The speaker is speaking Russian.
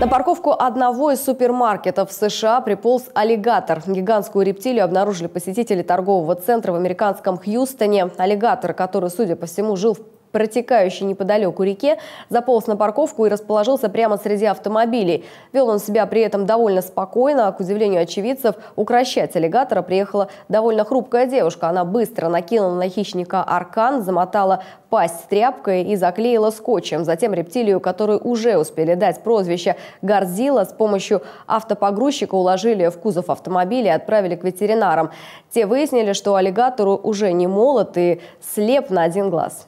На парковку одного из супермаркетов в США приполз аллигатор. Гигантскую рептилию обнаружили посетители торгового центра в американском Хьюстоне. Аллигатор, который, судя по всему, жил в протекающей неподалеку реке, заполз на парковку и расположился прямо среди автомобилей. Вел он себя при этом довольно спокойно. К удивлению очевидцев, укрощать аллигатора приехала довольно хрупкая девушка. Она быстро накинула на хищника аркан, замотала пасть тряпкой и заклеила скотчем. Затем рептилию, которой уже успели дать прозвище «Горзила», с помощью автопогрузчика уложили в кузов автомобиля и отправили к ветеринарам. Те выяснили, что аллигатору уже не молод и слеп на один глаз.